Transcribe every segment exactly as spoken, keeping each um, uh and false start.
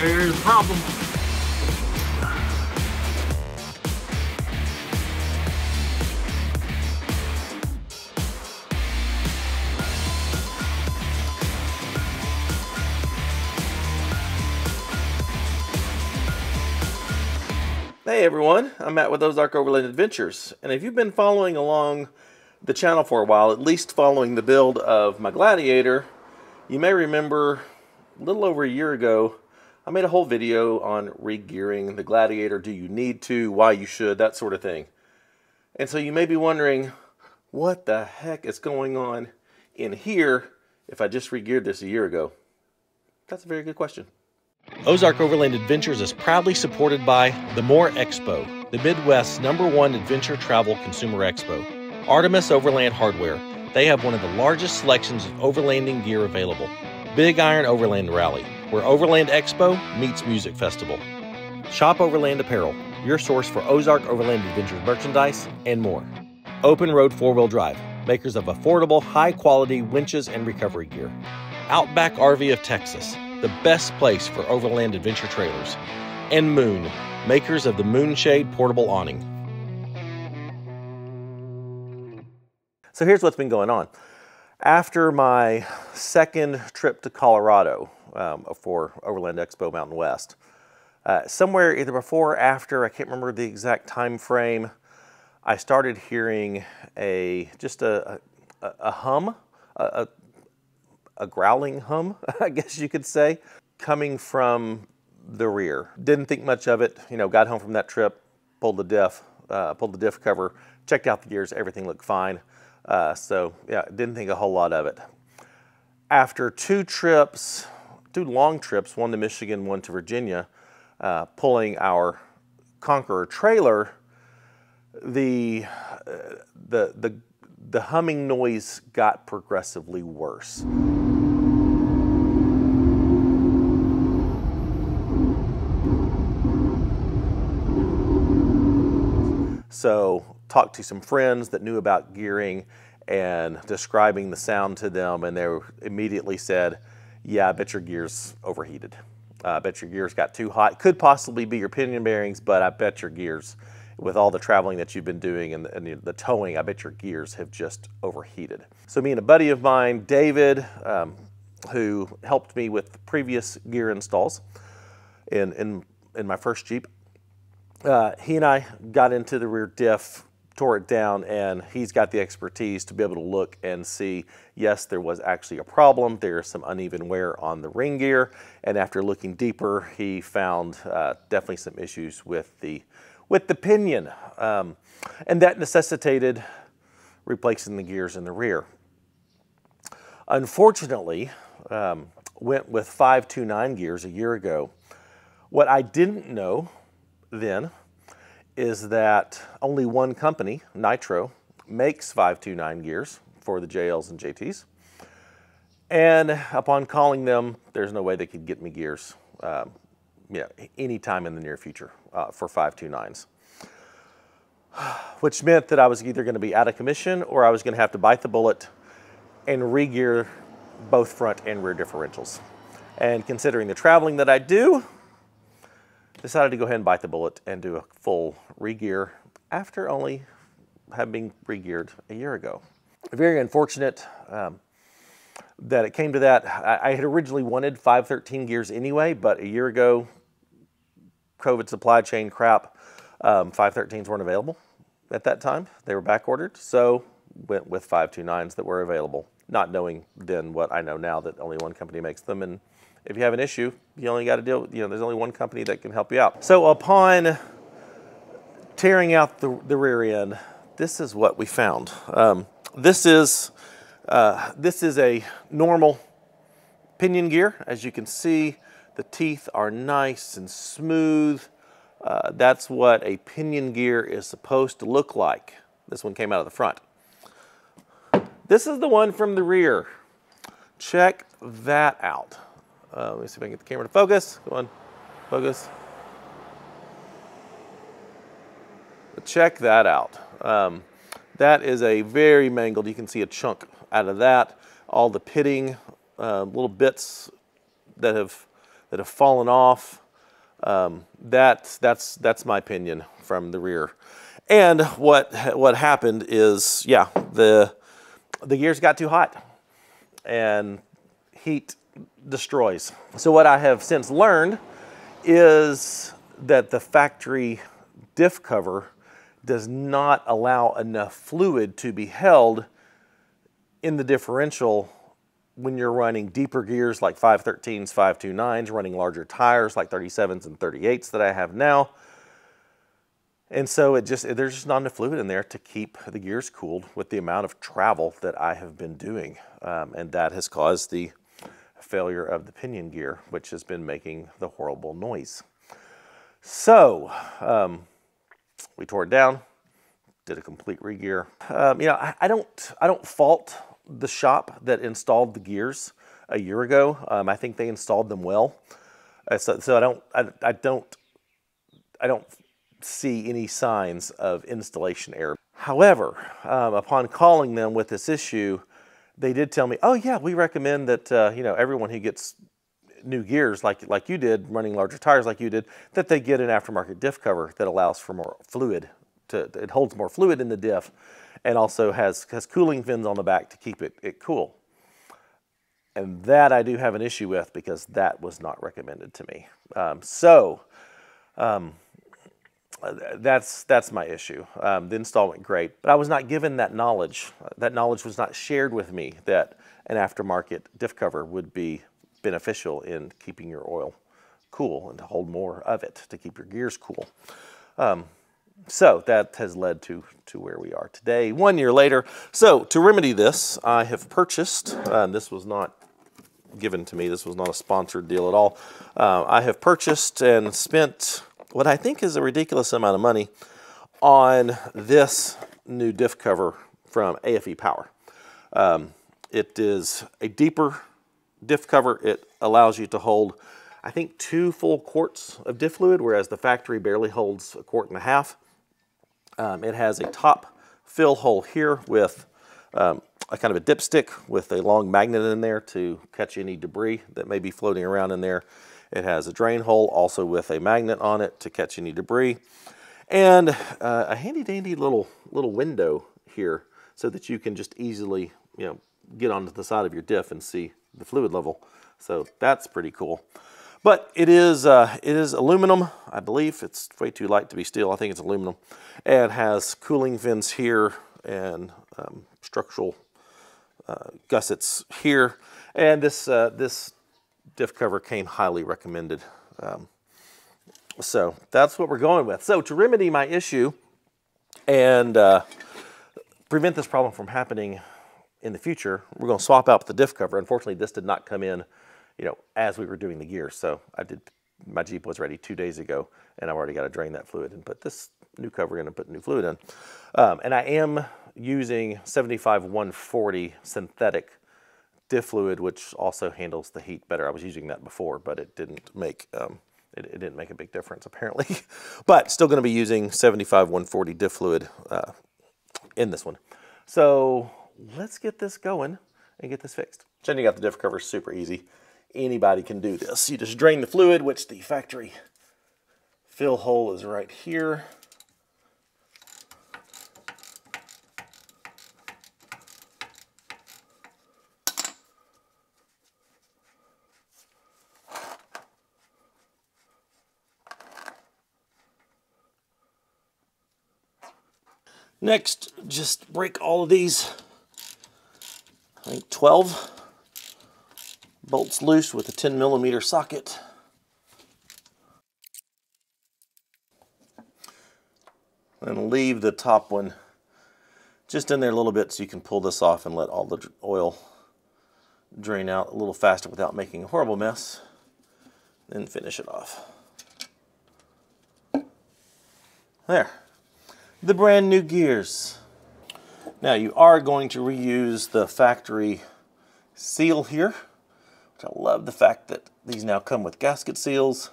There's a problem. Hey everyone, I'm Matt with Ozark Overland Adventures, and if you've been following along the channel for a while, at least following the build of my Gladiator, you may remember a little over a year ago I made a whole video on re-gearing the Gladiator, do you need to, why you should, that sort of thing. And so you may be wondering, what the heck is going on in here if I just re-geared this a year ago? That's a very good question. Ozark Overland Adventures is proudly supported by the MOORE Expo, the Midwest's number one adventure travel consumer expo. Artemis Overland Hardware, they have one of the largest selections of overlanding gear available. Big Iron Overland Rally, where Overland Expo meets Music Festival. Shop Overland Apparel, your source for Ozark Overland Adventures merchandise and more. Open Road four-wheel Drive, makers of affordable, high-quality winches and recovery gear. Outback R V of Texas, the best place for overland adventure trailers, and Moon, makers of the Moonshade portable awning. So here's what's been going on. After my second trip to Colorado um, for Overland Expo Mountain West, uh, somewhere either before or after, I can't remember the exact time frame, I started hearing a just a, a, a hum, a, a a growling hum, I guess you could say, coming from the rear. Didn't think much of it, you know, got home from that trip, pulled the diff, uh, pulled the diff cover, checked out the gears, everything looked fine. Uh, so yeah, didn't think a whole lot of it. After two trips, two long trips, one to Michigan, one to Virginia, uh, pulling our Conqueror trailer, the, uh, the, the, the humming noise got progressively worse. So talked to some friends that knew about gearing and describing the sound to them, and they immediately said, yeah, I bet your gear's overheated. Uh, I bet your gear's got too hot. Could possibly be your pinion bearings, but I bet your gear's, with all the traveling that you've been doing and the, and the towing, I bet your gears have just overheated. So me and a buddy of mine, David, um, who helped me with the previous gear installs in, in, in my first Jeep, Uh, he and I got into the rear diff, tore it down, and he's got the expertise to be able to look and see, yes, there was actually a problem. There's some uneven wear on the ring gear. And after looking deeper, he found uh, definitely some issues with the, with the pinion. Um, and that necessitated replacing the gears in the rear. Unfortunately, um, went with five two nine gears a year ago. What I didn't know then is that only one company, Nitro, makes five two nine gears for the J Ls and J Ts. And upon calling them, there's no way they could get me gears um, yeah, anytime in the near future uh, for five two nines. Which meant that I was either gonna be out of commission or I was gonna have to bite the bullet and re-gear both front and rear differentials. And considering the traveling that I do, decided to go ahead and bite the bullet and do a full re-gear after only having re-geared a year ago. Very unfortunate um, that it came to that. I, I had originally wanted five thirteen gears anyway, but a year ago, COVID supply chain crap, um, five thirteens weren't available at that time. They were back ordered, so went with five two nines that were available, not knowing then what I know now, that only one company makes them, and if you have an issue, you only got to deal with, you know, there's only one company that can help you out. So upon tearing out the, the rear end, this is what we found. Um, this is, uh, this is a normal pinion gear. As you can see, the teeth are nice and smooth. Uh, that's what a pinion gear is supposed to look like. This one came out of the front. This is the one from the rear. Check that out. Uh, let me see if I can get the camera to focus. Go on, focus. But check that out. Um, that is a very mangled, you can see a chunk out of that. All the pitting, uh, little bits that have that have fallen off. Um, that, that's, that's my opinion from the rear. And what, what happened is, yeah, the, the gears got too hot and heat destroys. So what I have since learned is that the factory diff cover does not allow enough fluid to be held in the differential when you're running deeper gears like five thirteens, five twenty-nines, running larger tires like thirty-sevens and thirty-eights that I have now. And so it just, there's just not enough fluid in there to keep the gears cooled with the amount of travel that I have been doing. Um, and that has caused the failure of the pinion gear, which has been making the horrible noise. So um, we tore it down, did a complete re-gear. Um, you know, I, I don't, I don't fault the shop that installed the gears a year ago. Um, I think they installed them well. Uh, so, so I don't, I, I don't, I don't see any signs of installation error. However, um, upon calling them with this issue, they did tell me, oh yeah, we recommend that uh, you know, everyone who gets new gears like like you did, running larger tires like you did, that they get an aftermarket diff cover that allows for more fluid. To, it holds more fluid in the diff, and also has, has cooling fins on the back to keep it, it cool. And that I do have an issue with, because that was not recommended to me. Um, so um, that's, that's my issue. Um, the install went great, but I was not given that knowledge. That knowledge was not shared with me that an aftermarket diff cover would be beneficial in keeping your oil cool and to hold more of it to keep your gears cool. Um, So that has led to, to where we are today, one year later. So to remedy this, I have purchased, um, this was not given to me, this was not a sponsored deal at all. Uh, I have purchased and spent what I think is a ridiculous amount of money on this new diff cover from A F E Power. Um, it is a deeper diff cover. It allows you to hold, I think, two full quarts of diff fluid, whereas the factory barely holds a quart and a half. Um, it has a top fill hole here with um, a kind of a dipstick with a long magnet in there to catch any debris that may be floating around in there. It has a drain hole also with a magnet on it to catch any debris, and uh, a handy dandy little little window here so that you can just easily, you know, get onto the side of your diff and see the fluid level. So that's pretty cool. But it is, uh, it is aluminum, I believe. It's way too light to be steel. I think it's aluminum. And has cooling fins here and um, structural uh, gussets here. And this, uh, this diff cover came highly recommended. Um, so that's what we're going with. So to remedy my issue and uh, prevent this problem from happening in the future, we're going to swap out the diff cover. Unfortunately, this did not come in, you know, as we were doing the gear. So I did, my Jeep was ready two days ago, and I've already got to drain that fluid and put this new cover in and put new fluid in. Um, and I am using seventy-five one forty synthetic diff fluid, which also handles the heat better. I was using that before, but it didn't make, um, it, it didn't make a big difference apparently, but still going to be using seventy-five one forty diff fluid uh, in this one. So let's get this going and get this fixed. Changing out the diff cover is super easy. Anybody can do this. You just drain the fluid, which the factory fill hole is right here. Next, just break all of these, I think twelve. Bolts loose with a ten millimeter socket. And leave the top one just in there a little bit so you can pull this off and let all the oil drain out a little faster without making a horrible mess. Then finish it off. There. The brand new gears. Now you are going to reuse the factory seal here. I love the fact that these now come with gasket seals,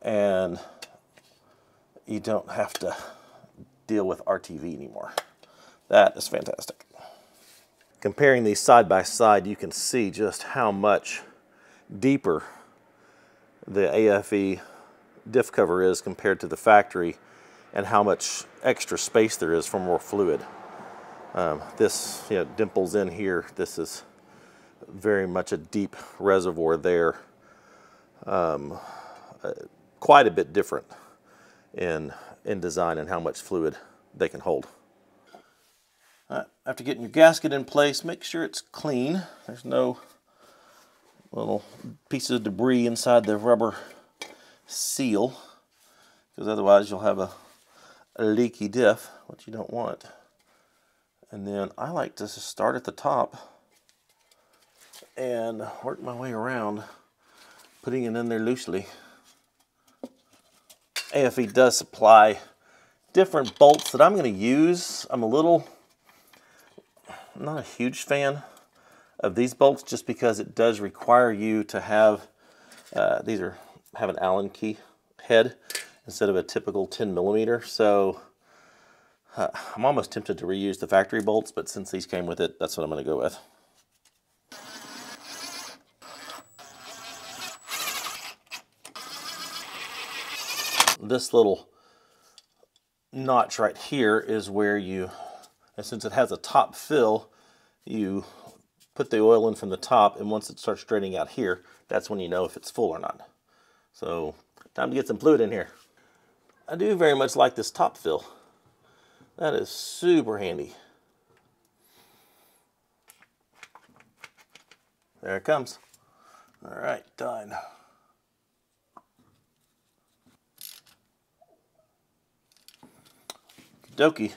and you don't have to deal with R T V anymore. That is fantastic. Comparing these side by side, you can see just how much deeper the A F E diff cover is compared to the factory and how much extra space there is for more fluid. Um, this, you know, dimples in here. This is very much a deep reservoir there. Um, uh, quite a bit different in, in design and how much fluid they can hold. All right, after getting your gasket in place, make sure it's clean. There's no little pieces of debris inside the rubber seal, because otherwise you'll have a, a leaky diff, which you don't want. And then I like to just start at the top and work my way around, putting it in there loosely. A F E does supply different bolts that I'm going to use. I'm a little, I'm not a huge fan of these bolts, just because it does require you to have, uh, these are, have an Allen key head instead of a typical ten millimeter. So uh, I'm almost tempted to reuse the factory bolts, but since these came with it, that's what I'm going to go with. This little notch right here is where you, and since it has a top fill, you put the oil in from the top, and once it starts draining out here, that's when you know if it's full or not. So time to get some fluid in here. I do very much like this top fill. That is super handy. There it comes. All right, done. Dokie.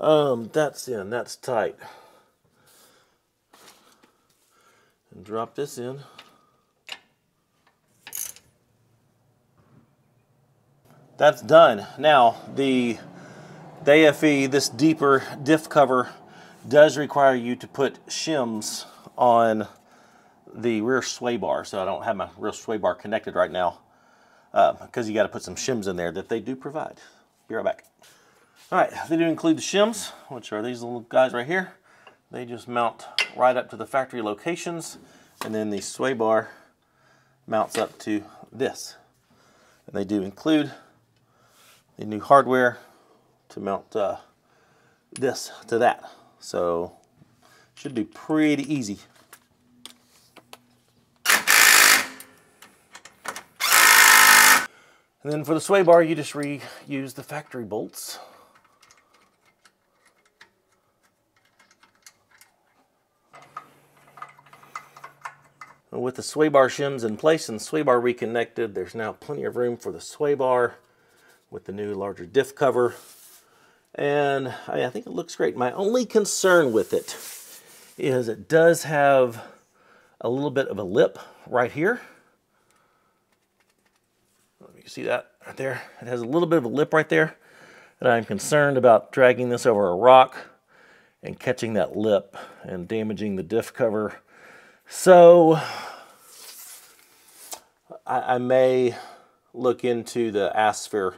Um, that's in, that's tight. And drop this in. That's done. Now, the, the A F E, this deeper diff cover, does require you to put shims on the rear sway bar. So I don't have my rear sway bar connected right now, because uh, you got to put some shims in there that they do provide. Be right back. All right, they do include the shims, which are these little guys right here. They just mount right up to the factory locations, and then the sway bar mounts up to this. And they do include the new hardware to mount uh, this to that. So should be pretty easy. And then for the sway bar, you just reuse the factory bolts. With the sway bar shims in place and the sway bar reconnected, there's now plenty of room for the sway bar with the new larger diff cover. And I think it looks great. My only concern with it is it does have a little bit of a lip right here. You can see that right there. It has a little bit of a lip right there. And I'm concerned about dragging this over a rock and catching that lip and damaging the diff cover. So I, I may look into the Asphir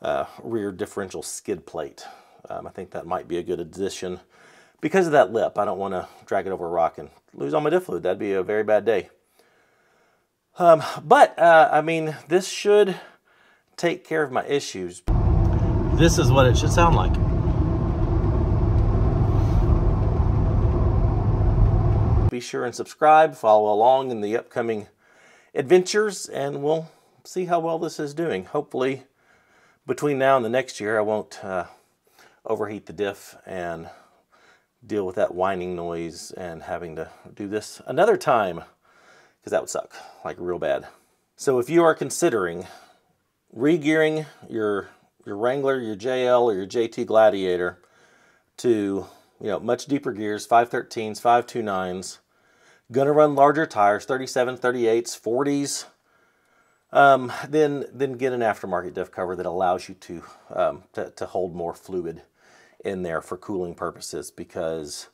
uh, rear differential skid plate. Um, I think that might be a good addition because of that lip. I don't want to drag it over a rock and lose all my diff fluid. That'd be a very bad day. Um, but, uh, I mean, this should take care of my issues. This is what it should sound like. Be sure and subscribe, follow along in the upcoming adventures, and we'll see how well this is doing. Hopefully, between now and the next year, I won't uh, overheat the diff and deal with that whining noise and having to do this another time, because that would suck, like real bad. So if you are considering re-gearing your, your Wrangler, your J L, or your J T Gladiator to, you know, much deeper gears, five thirteens, five twenty-nines, gonna run larger tires, thirty-sevens, thirty-eights, forties, um, then, then get an aftermarket diff cover that allows you to, um, to, to hold more fluid in there for cooling purposes, because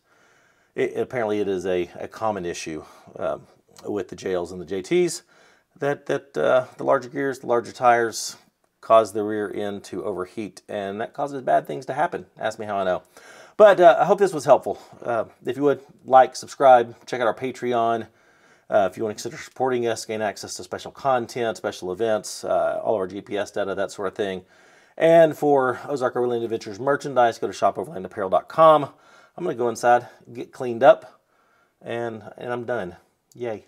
it, apparently it is a, a common issue um, with the J Ls and the J Ts that, that uh, the larger gears, the larger tires cause the rear end to overheat, and that causes bad things to happen. Ask me how I know. But uh, I hope this was helpful. Uh, if you would, like, subscribe, check out our Patreon. Uh, if you want to consider supporting us, gain access to special content, special events, uh, all of our G P S data, that sort of thing. And for Ozark Overland Adventures merchandise, go to shop overland apparel dot com. I'm going to go inside, get cleaned up, and, and I'm done. Yay.